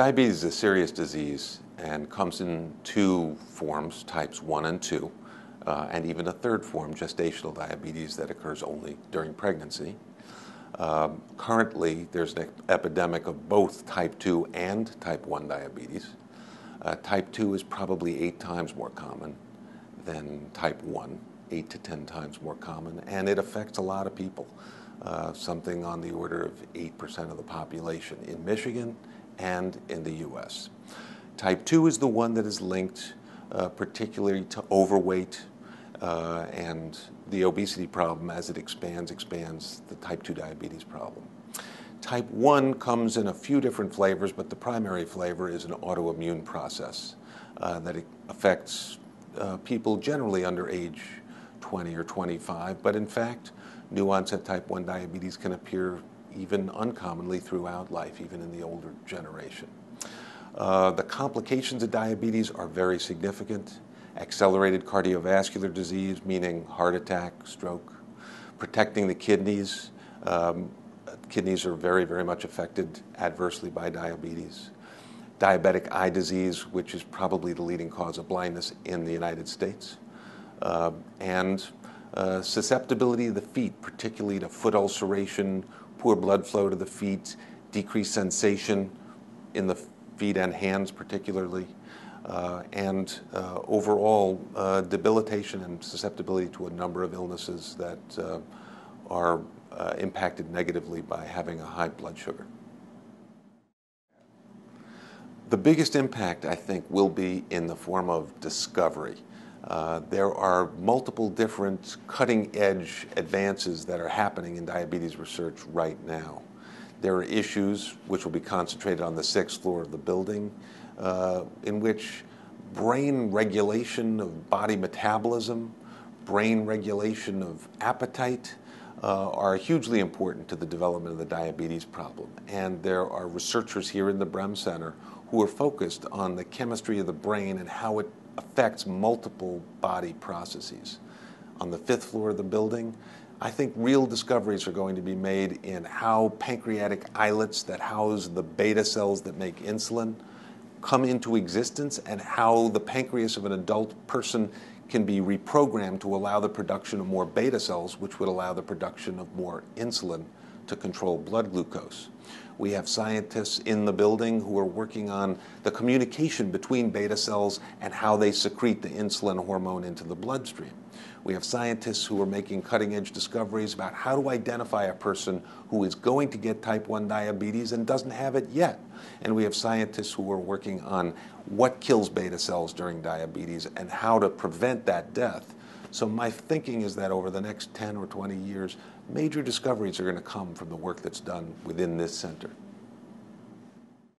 Diabetes is a serious disease and comes in two forms, types 1 and 2, and even a third form, gestational diabetes, that occurs only during pregnancy. Currently, there's an epidemic of both type 2 and type 1 diabetes. Type 2 is probably 8 times more common than type 1, 8 to 10 times more common, and it affects a lot of people, something on the order of 8% of the population in Michigan and in the U.S. Type 2 is the one that is linked particularly to overweight, and the obesity problem, as it expands the type 2 diabetes problem. Type 1 comes in a few different flavors, but the primary flavor is an autoimmune process that affects people generally under age 20 or 25, but in fact, new onset type 1 diabetes can appear even uncommonly throughout life, even in the older generation. The complications of diabetes are very significant. Accelerated cardiovascular disease, meaning heart attack, stroke, protecting the kidneys. Kidneys are very, very much affected adversely by diabetes. Diabetic eye disease, which is probably the leading cause of blindness in the United States. And susceptibility of the feet, particularly to foot ulceration, poor blood flow to the feet, decreased sensation in the feet and hands particularly. And overall debilitation and susceptibility to a number of illnesses that are impacted negatively by having a high blood sugar. The biggest impact, I think, will be in the form of discovery. There are multiple different cutting-edge advances that are happening in diabetes research right now. There are issues which will be concentrated on the 6th floor of the building, in which brain regulation of body metabolism, brain regulation of appetite are hugely important to the development of the diabetes problem. And there are researchers here in the Brehm Center who are focused on the chemistry of the brain and how it affects multiple body processes. On the 5th floor of the building, I think real discoveries are going to be made in how pancreatic islets that house the beta cells that make insulin come into existence, and how the pancreas of an adult person can be reprogrammed to allow the production of more beta cells, which would allow the production of more insulin to control blood glucose. We have scientists in the building who are working on the communication between beta cells and how they secrete the insulin hormone into the bloodstream. We have scientists who are making cutting-edge discoveries about how to identify a person who is going to get type 1 diabetes and doesn't have it yet. And we have scientists who are working on what kills beta cells during diabetes and how to prevent that death. So my thinking is that over the next 10 or 20 years, major discoveries are going to come from the work that's done within this center.